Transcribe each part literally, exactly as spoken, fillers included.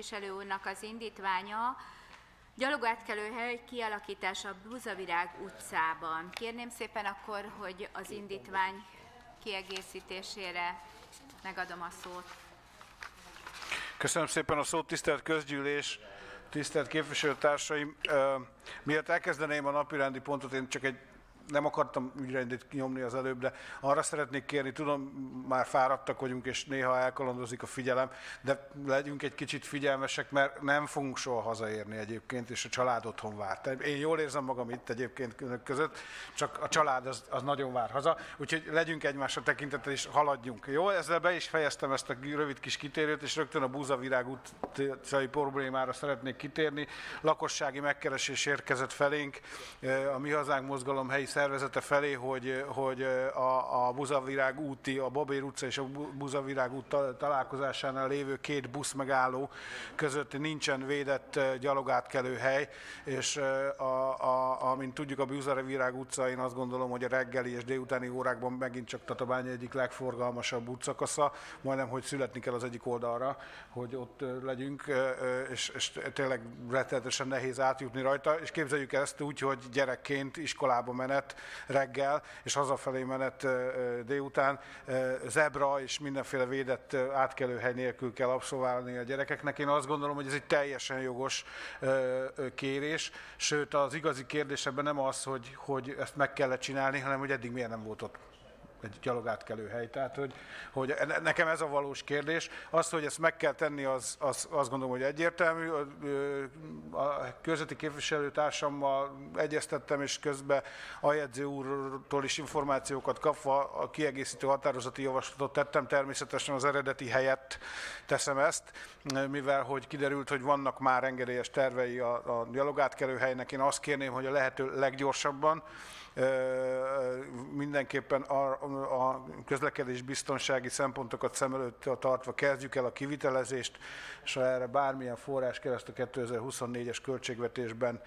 képviselő úrnak az indítványa, gyalogátkelőhely kialakítása a Búzavirág utcában. Kérném szépen akkor, hogy az indítvány kiegészítésére megadom a szót. Köszönöm szépen a szót, tisztelt közgyűlés, tisztelt képviselőtársaim. Mielőtt elkezdeném a napirendi pontot, én csak egy nem akartam ügyrendit nyomni az előbb, de arra szeretnék kérni, tudom, már fáradtak vagyunk, és néha elkalandozik a figyelem, de legyünk egy kicsit figyelmesek, mert nem fogunk soha hazaérni egyébként, és a család otthon vár. Én jól érzem magam itt egyébként önök között, csak a család az, az nagyon vár haza, úgyhogy legyünk egymásra tekintettel, és haladjunk. Jó, ezzel be is fejeztem ezt a rövid kis kitérőt, és rögtön a Búzavirág utcai problémára szeretnék kitérni. Lakossági megkeresés érkezett felénk, a Mi Hazánk Mozgalom helyi szervezete felé, hogy, hogy a, a Búzavirág úti, a Babér utca és a Búzavirág út találkozásánál lévő két buszmegálló között nincsen védett gyalogátkelő hely, és a, a, amint tudjuk, a Búzavirág utca, én azt gondolom, hogy a reggeli és délutáni órákban megint csak Tatabány egyik legforgalmasabb útszakasza, majdnem, hogy születni kell az egyik oldalra, hogy ott legyünk, és, és tényleg rettenetesen nehéz átjutni rajta, és képzeljük ezt úgy, hogy gyerekként iskolába menet, reggel és hazafelé menet délután zebra és mindenféle védett átkelőhely nélkül kell abszolválni a gyerekeknek. Én azt gondolom, hogy ez egy teljesen jogos kérés, sőt az igazi kérdés ebben nem az, hogy, hogy ezt meg kellett csinálni, hanem hogy eddig miért nem volt ott egy gyalogátkelő hely. Tehát, hogy, hogy nekem ez a valós kérdés. Az, hogy ezt meg kell tenni, az, az, azt gondolom, hogy egyértelmű. A körzeti képviselőtársammal egyeztettem, és közben a jegyző úrtól is információkat kapva a kiegészítő határozati javaslatot tettem. Természetesen az eredeti helyett teszem ezt, mivel hogy kiderült, hogy vannak már engedélyes tervei a, a gyalogátkelő helynek. Én azt kérném, hogy a lehető leggyorsabban, mindenképpen a, a közlekedés biztonsági szempontokat szem előtt tartva kezdjük el a kivitelezést, és ha erre bármilyen forrás kereszt a kétezer-huszonnégyes költségvetésben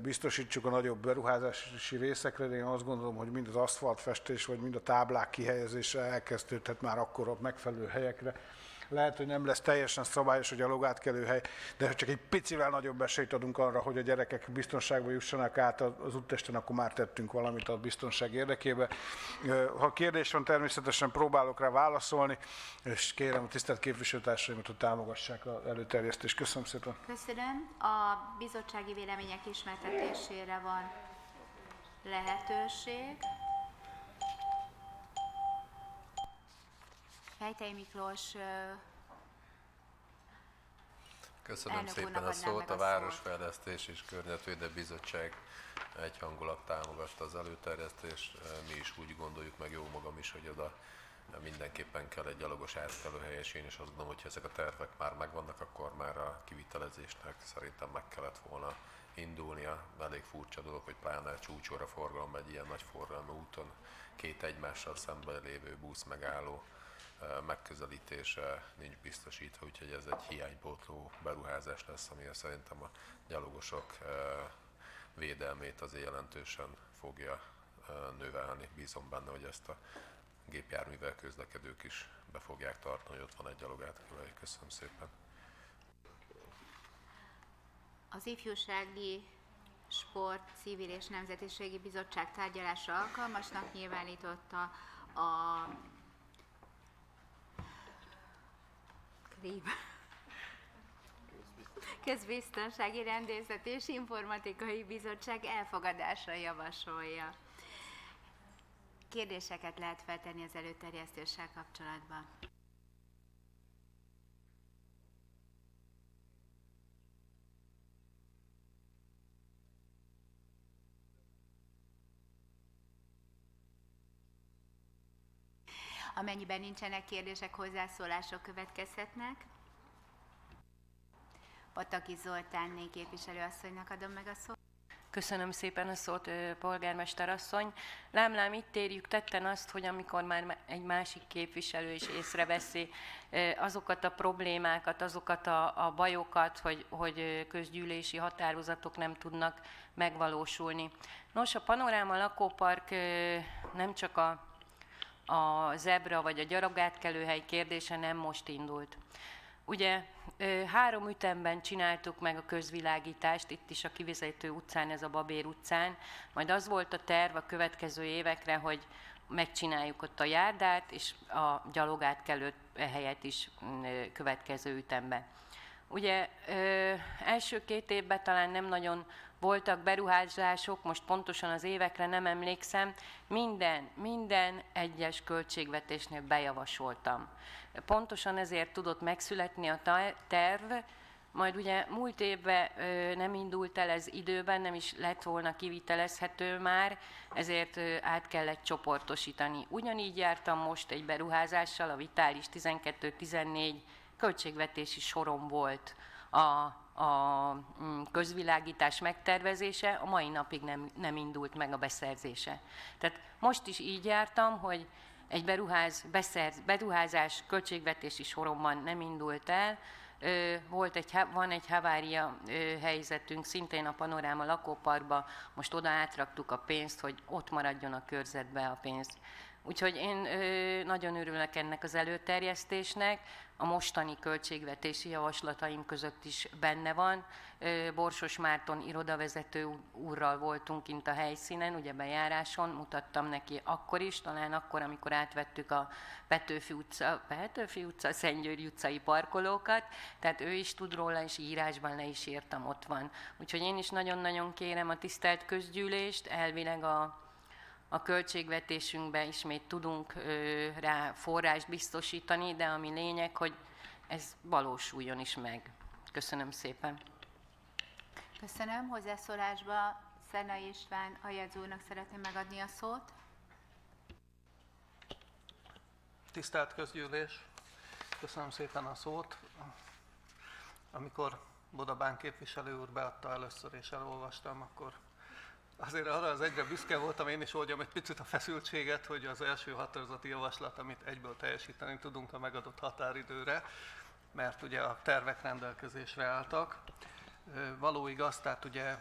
biztosítsuk a nagyobb beruházási részekre. Én azt gondolom, hogy mind az aszfaltfestés, vagy mind a táblák kihelyezése elkezdődhet már akkor a megfelelő helyekre. Lehet, hogy nem lesz teljesen szabályos, hogy a gyalogátkelő hely, de csak egy picivel nagyobb esélyt adunk arra, hogy a gyerekek biztonságban jussanak át az úttesten, akkor már tettünk valamit a biztonság érdekében. Ha kérdés van, természetesen próbálok rá válaszolni, és kérem a tisztelt képviselőtársaimat, hogy támogassák az előterjesztést. Köszönöm szépen. Köszönöm. A bizottsági vélemények ismertetésére van lehetőség. Fejtei Miklós Köszönöm szépen a szót. A Városfejlesztés és Környezetvédelmi Bizottság egyhangúlag támogatta az előterjesztést. Mi is úgy gondoljuk, meg jó magam is, hogy oda mindenképpen kell egy gyalogos átkelőhely, és én is azt gondolom, hogy ezek a tervek már megvannak, akkor már a kivitelezésnek szerintem meg kellett volna indulnia. Elég furcsa dolog, hogy pláne csúcsóra forgalom egy ilyen nagy forgalmi úton két egymással szemben lévő busz megálló megközelítése nincs biztosítva, úgyhogy ez egy hiánypótló beruházás lesz, ami szerintem a gyalogosok védelmét azért jelentősen fogja növelni. Bízom benne, hogy ezt a gépjárművel közlekedők is be fogják tartani, hogy ott van egy gyalogátkelő. Köszönöm szépen. Az Ifjúsági Sport, Civil és Nemzetiségi Bizottság tárgyalásra alkalmasnak nyilvánította a Közbiztonsági Rendészet és Informatikai Bizottság elfogadásra javasolja. Kérdéseket lehet feltenni az előterjesztéssel kapcsolatban. Amennyiben nincsenek kérdések, hozzászólások következhetnek. Pataki Zoltánné képviselőasszonynak adom meg a szót. Köszönöm szépen a szót, polgármester asszony. Lámlám, itt érjük tetten azt, hogy amikor már egy másik képviselő is észreveszi azokat a problémákat, azokat a, a bajokat, hogy, hogy közgyűlési határozatok nem tudnak megvalósulni. Nos, a Panoráma lakópark nem csak a a zebra vagy a gyalogátkelőhely kérdése nem most indult. Ugye három ütemben csináltuk meg a közvilágítást, itt is a kivezető utcán, ez a Babér utcán. Majd az volt a terv a következő évekre, hogy megcsináljuk ott a járdát, és a gyalogátkelő helyet is következő ütemben. Ugye ö, első két évben talán nem nagyon voltak beruházások, most pontosan az évekre nem emlékszem, minden, minden egyes költségvetésnél bejavasoltam. Pontosan ezért tudott megszületni a terv, majd ugye múlt évben ö, nem indult el ez időben, nem is lett volna kivitelezhető már, ezért ö, át kellett csoportosítani. Ugyanígy jártam most egy beruházással, a Vitális tizenkettő tizennégy költségvetési soron volt a, a közvilágítás megtervezése, a mai napig nem, nem indult meg a beszerzése. Tehát most is így jártam, hogy egy beruház, beszerz, beruházás költségvetési soromban nem indult el. Volt egy, van egy havária helyzetünk, szintén a Panoráma lakóparkba, most oda átraktuk a pénzt, hogy ott maradjon a körzetbe a pénz. Úgyhogy én nagyon örülök ennek az előterjesztésnek, a mostani költségvetési javaslataim között is benne van. Borsos Márton irodavezető úrral voltunk kint a helyszínen, ugye bejáráson, mutattam neki akkor is, talán akkor, amikor átvettük a Petőfi utca, Petőfi utca, Szent György utcai parkolókat, tehát ő is tud róla, és írásban le is írtam, ott van. Úgyhogy én is nagyon-nagyon kérem a tisztelt közgyűlést, elvileg a... A költségvetésünkben ismét tudunk ö, rá forrást biztosítani, de ami lényeg, hogy ez valósuljon is meg. Köszönöm szépen. Köszönöm. Hozzászólásba Szernai István aljegyzőnek szeretném megadni a szót. Tisztelt közgyűlés, köszönöm szépen a szót. Amikor Boda Bánk képviselő úr beadta először és elolvastam, akkor azért arra az egyre büszke voltam, én is oldjam egy picit a feszültséget, hogy az első határozati javaslat, amit egyből teljesíteni tudunk a megadott határidőre, mert ugye a tervek rendelkezésre álltak. Való igaz, tehát ugye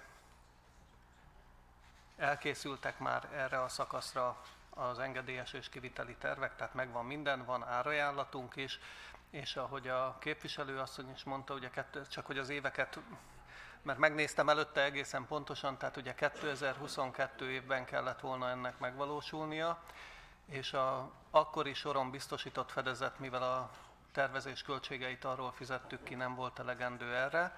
elkészültek már erre a szakaszra az engedélyes és kiviteli tervek, tehát megvan minden, van árajánlatunk is, és ahogy a képviselő asszony is mondta, ugye kettő, csak hogy az éveket... mert megnéztem előtte egészen pontosan, tehát ugye kétezer-huszonkettő évben kellett volna ennek megvalósulnia, és a akkori soron biztosított fedezet, mivel a tervezés költségeit arról fizettük ki, nem volt elegendő erre,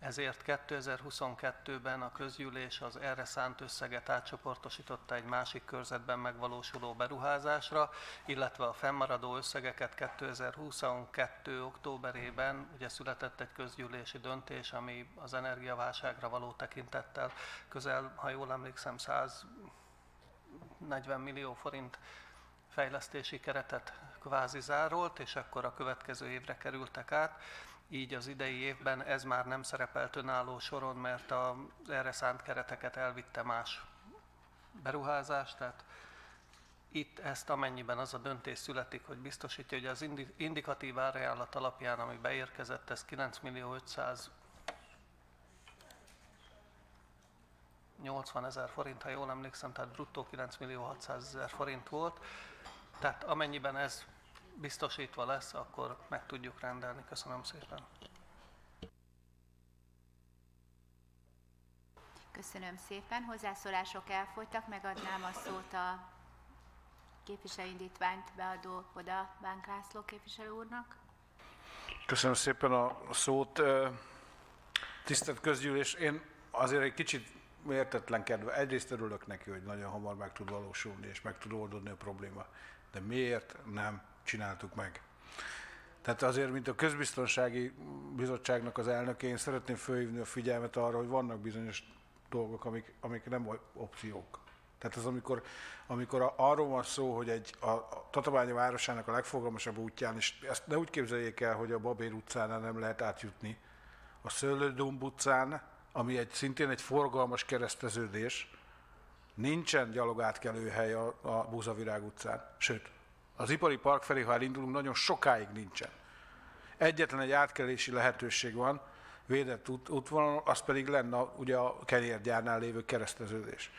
ezért kétezer-huszonkettőben a közgyűlés az erre szánt összeget átcsoportosította egy másik körzetben megvalósuló beruházásra, illetve a fennmaradó összegeket kétezer-huszonkettő októberében ugye született egy közgyűlési döntés, ami az energiaválságra való tekintettel közel, ha jól emlékszem, száznegyven millió forint fejlesztési keretet kvázi zárolt, és akkor a következő évre kerültek át. Így az idei évben ez már nem szerepelt önálló soron, mert az erre szánt kereteket elvitte más beruházás. Tehát itt ezt, amennyiben az a döntés születik, hogy biztosítja, hogy az indikatív árajánlat alapján, ami beérkezett, ez kilenc millió ötszáznyolcvanezer forint, ha jól emlékszem, tehát bruttó kilenc millió hatszázezer forint volt. Tehát amennyiben ez biztosítva lesz, akkor meg tudjuk rendelni. Köszönöm szépen. Köszönöm szépen. Hozzászólások elfogytak. Megadnám a szót a képviselőindítványt beadó Boda Bánk László képviselő úrnak. Köszönöm szépen a szót. Tisztelt közgyűlés, én azért egy kicsit értetlenkedve, egyrészt örülök neki, hogy nagyon hamar meg tud valósulni és meg tud oldódni a probléma. De miért nem csináltuk meg? Tehát azért, mint a Közbiztonsági Bizottságnak az elnöke, én szeretném fölhívni a figyelmet arra, hogy vannak bizonyos dolgok, amik, amik nem opciók. Tehát az, amikor, amikor arról van szó, hogy egy, a, a Tatabány városának a legforgalmasabb útján, és ezt ne úgy képzeljék el, hogy a Babér utcánál nem lehet átjutni, a Szőlődomb utcán, ami egy, szintén egy forgalmas kereszteződés, nincsen gyalogátkelő hely a, a Búzavirág utcán, sőt, az ipari park felé, ha elindulunk, nagyon sokáig nincsen. Egyetlen egy átkelési lehetőség van, védett útvonalon, az pedig lenne ugye a kenyérgyárnál lévő kereszteződés.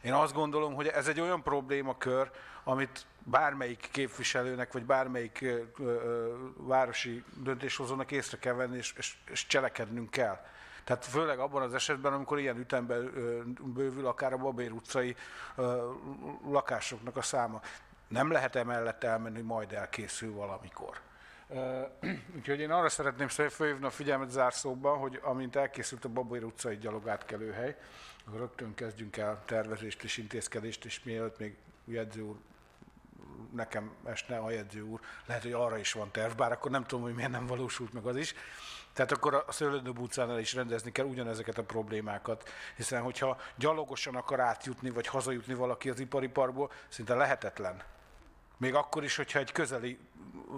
Én azt gondolom, hogy ez egy olyan problémakör, amit bármelyik képviselőnek, vagy bármelyik ö, ö, városi döntéshozónak észre kell venni, és, és, és cselekednünk kell. Tehát főleg abban az esetben, amikor ilyen ütemben bővül akár a Babér utcai ö, lakásoknak a száma. Nem lehet emellett elmenni, majd elkészül valamikor. Úgyhogy én arra szeretném felhívni a figyelmet zárszóban, hogy amint elkészült a Babér utcai gyalogátkelőhely, akkor rögtön kezdjünk el tervezést és intézkedést, és mielőtt még jegyző úr, nekem esne a jegyző úr, lehet, hogy arra is van terv, bár akkor nem tudom, hogy miért nem valósult meg az is. Tehát akkor a Szőlődomb utcánál is rendezni kell ugyanezeket a problémákat, hiszen hogyha gyalogosan akar átjutni, vagy hazajutni valaki az ipari parkból, szinte lehetetlen. Még akkor is, hogyha egy közeli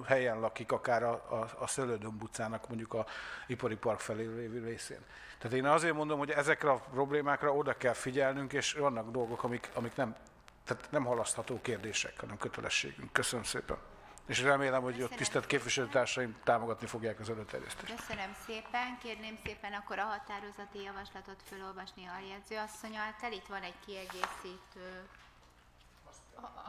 helyen lakik, akár a, a, a Szőlődomb utcának mondjuk a ipari park felé lévő részén. Tehát én azért mondom, hogy ezekre a problémákra oda kell figyelnünk, és vannak dolgok, amik, amik nem, tehát nem halasztható kérdések, hanem kötelességünk. Köszönöm szépen. És remélem, hogy a tisztelt képviselőtársaim támogatni fogják az előterjesztést. Köszönöm szépen. Kérném szépen akkor a határozati javaslatot felolvasni a jegyzőasszony által. Itt van egy kiegészítő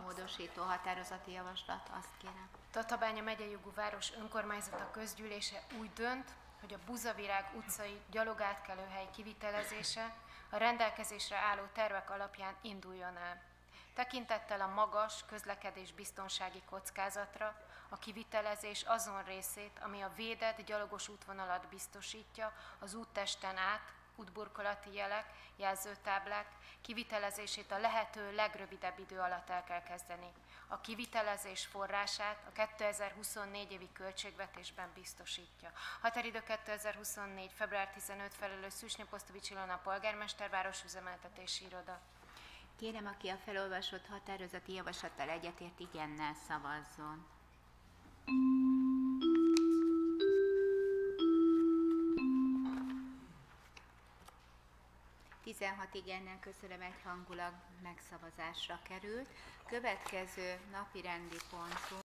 módosító határozati javaslat, azt kérem. Tatabány a megyejogú város önkormányzata közgyűlése úgy dönt, hogy a Búzavirág utcai gyalogátkelőhely kivitelezése a rendelkezésre álló tervek alapján induljon el. Tekintettel a magas közlekedés biztonsági kockázatra a kivitelezés azon részét, ami a védett gyalogos útvonalat biztosítja az úttesten át, útburkolati jelek, jelzőtáblák kivitelezését a lehető legrövidebb idő alatt el kell kezdeni. A kivitelezés forrását a kétezer-huszonnégy évi költségvetésben biztosítja. Határidő kétezer-huszonnégy. február tizenötödike felelős Szűsnyoposztovics Ilona polgármester, városüzemeltetési iroda. Kérem, aki a felolvasott határozati javaslattal egyetért, igennel szavazzon. tizenhat igennel, köszönöm, egyhangulag megszavazásra került. Következő napirendi pontunk.